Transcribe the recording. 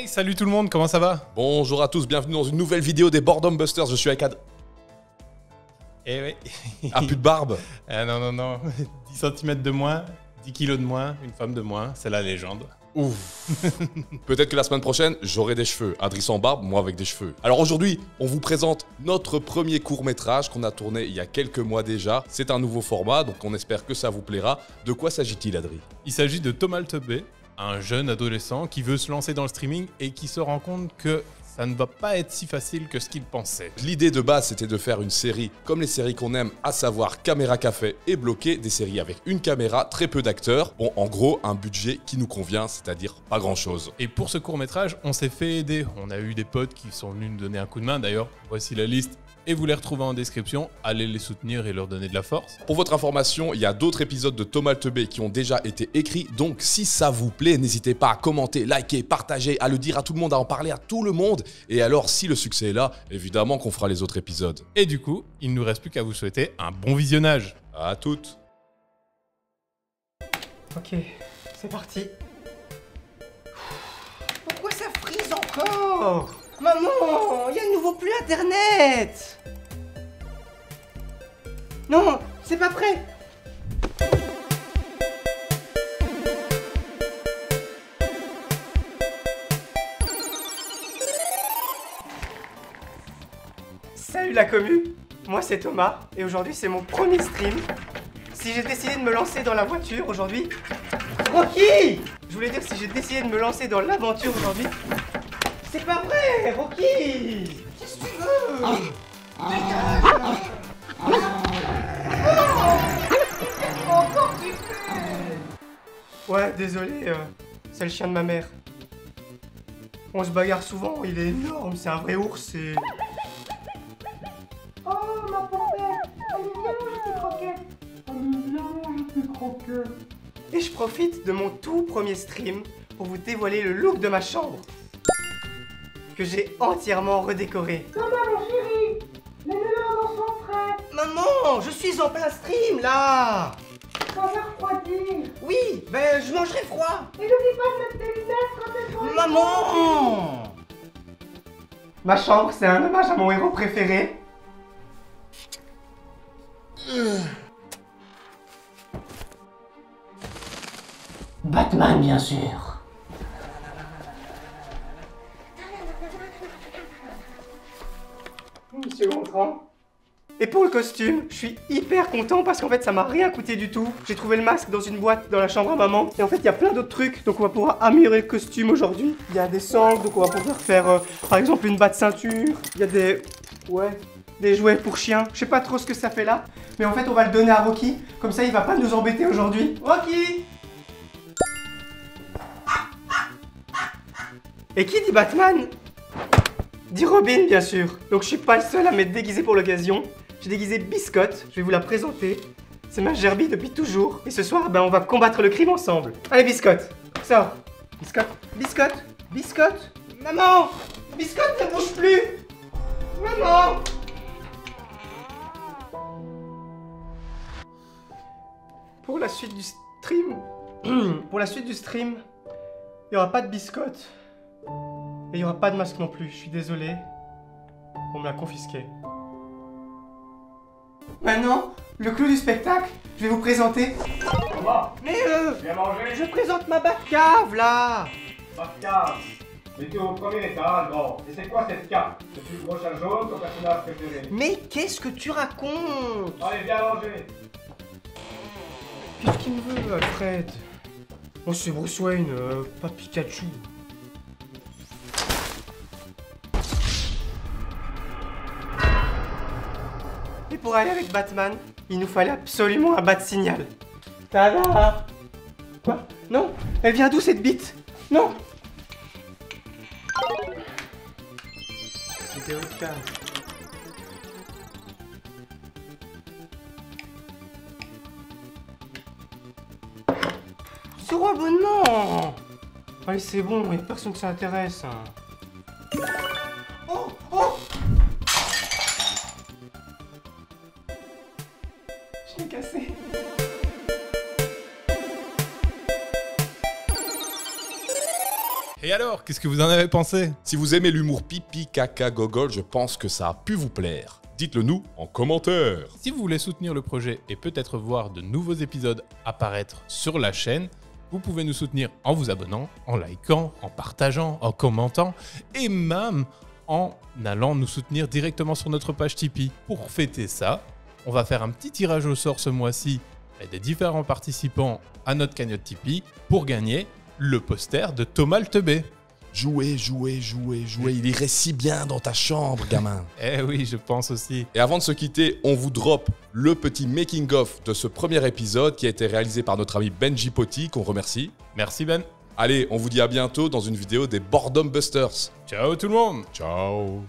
Hey, salut tout le monde, comment ça va? Bonjour à tous, bienvenue dans une nouvelle vidéo des Boredom Busters, je suis avec Ad. Eh oui. Ah, plus de barbe. Non, non, non, 10 cm de moins, 10 kilos de moins, une femme de moins, c'est la légende. Ouf. Peut-être que la semaine prochaine, j'aurai des cheveux. Adrien sans barbe, moi avec des cheveux. Alors aujourd'hui, on vous présente notre premier court-métrage qu'on a tourné il y a quelques mois déjà. C'est un nouveau format, donc on espère que ça vous plaira. De quoi s'agit-il, Adrien? Il s'agit de Thomas le Teubé, un jeune adolescent qui veut se lancer dans le streaming et qui se rend compte que ça ne va pas être si facile que ce qu'il pensait. L'idée de base, c'était de faire une série comme les séries qu'on aime, à savoir Caméra Café et Bloqué, des séries avec une caméra, très peu d'acteurs. Bon, en gros, un budget qui nous convient, c'est-à-dire pas grand-chose. Et pour ce court-métrage, on s'est fait aider. On a eu des potes qui sont venus nous donner un coup de main. D'ailleurs, voici la liste. Et vous les retrouvez en description, allez les soutenir et leur donner de la force. Pour votre information, il y a d'autres épisodes de Thomas le Teubé qui ont déjà été écrits, donc si ça vous plaît, n'hésitez pas à commenter, liker, partager, à le dire à tout le monde, à en parler à tout le monde. Et alors, si le succès est là, évidemment qu'on fera les autres épisodes. Et du coup, il ne nous reste plus qu'à vous souhaiter un bon visionnage. À toutes. Ok, c'est parti. Pourquoi ça frise encore ? Maman, il y a de nouveau plus Internet. Non, c'est pas prêt. Salut la commu, moi c'est Thomas et aujourd'hui c'est mon premier stream. Si j'ai décidé de me lancer dans la voiture aujourd'hui... Rocky! Je voulais dire si j'ai décidé de me lancer dans l'aventure aujourd'hui... C'est pas vrai, Rocky! Qu'est-ce que tu veux? Encore du feu! Ouais, désolé, c'est le chien de ma mère. On se bagarre souvent, il est énorme, c'est un vrai ours et... Oh, ma poupée! Elle est bien je t'ai croquée! Et je profite de mon tout premier stream pour vous dévoiler le look de ma chambre, que j'ai entièrement redécoré. Maman, mon chéri, mets-le dans son frais. Maman, je suis en plein stream, là. Ça va refroidir. Oui, ben je mangerai froid. Et n'oublie pas de mettre tes lunettes quand t'es froid. Maman. Ma chambre, c'est un hommage à mon héros préféré. Batman, bien sûr. Monsieur Gontran. Et pour le costume, je suis hyper content parce qu'en fait ça m'a rien coûté du tout. J'ai trouvé le masque dans une boîte dans la chambre à maman. Et en fait il y a plein d'autres trucs, donc on va pouvoir améliorer le costume aujourd'hui. Il y a des sangles, donc on va pouvoir faire par exemple une batte ceinture. Il y a des... ouais... des jouets pour chiens. Je sais pas trop ce que ça fait là. Mais en fait on va le donner à Rocky, comme ça il va pas nous embêter aujourd'hui. Rocky! Et qui dit Batman? Dit Robin, bien sûr. Donc je suis pas le seul à m'être déguisé pour l'occasion. J'ai déguisé Biscotte, je vais vous la présenter. C'est ma gerbille depuis toujours. Et ce soir, ben, on va combattre le crime ensemble. Allez, Biscotte, sors. Biscotte, Biscotte, Biscotte. Maman, Biscotte ne bouge plus. Maman. Pour la suite du stream... pour la suite du stream, il n'y aura pas de Biscotte. Et il n'y aura pas de masque non plus, je suis désolé. On me l'a confisqué. Maintenant, le clou du spectacle, je vais vous présenter... Thomas, mais viens manger. Je présente ma Batcave, là. Batcave, j'étais au premier étage, grand. Et c'est quoi cette cave? Je suis le gros chat jaune, ton personnage préféré. Mais qu'est-ce que tu racontes? Allez, viens manger. Qu'est-ce qu'il me veut, Alfred? On se Bruce Wayne, pas Pikachu. Pour aller avec Batman, il nous fallait absolument un bat-signal. Tada! Quoi? Non! Elle vient d'où cette bite? Non! Vidéo de case. Sur abonnement! Allez, c'est bon, il n'y a personne qui s'intéresse. Hein. Oh! Oh! Cassé. Et alors, qu'est-ce que vous en avez pensé? Si vous aimez l'humour pipi, caca, gogol, je pense que ça a pu vous plaire. Dites-le nous en commentaire. Si vous voulez soutenir le projet et peut-être voir de nouveaux épisodes apparaître sur la chaîne, vous pouvez nous soutenir en vous abonnant, en likant, en partageant, en commentant et même en allant nous soutenir directement sur notre page Tipeee. Pour fêter ça, on va faire un petit tirage au sort ce mois-ci des différents participants à notre cagnotte Tipeee pour gagner le poster de Thomas le Teubé. Jouez, jouez, jouez, jouez. Il irait si bien dans ta chambre, gamin. Eh oui, je pense aussi. Et avant de se quitter, on vous drop le petit making-of de ce premier épisode qui a été réalisé par notre ami Benji Potti, qu'on remercie. Merci Ben. Allez, on vous dit à bientôt dans une vidéo des Boredom Busters. Ciao tout le monde. Ciao.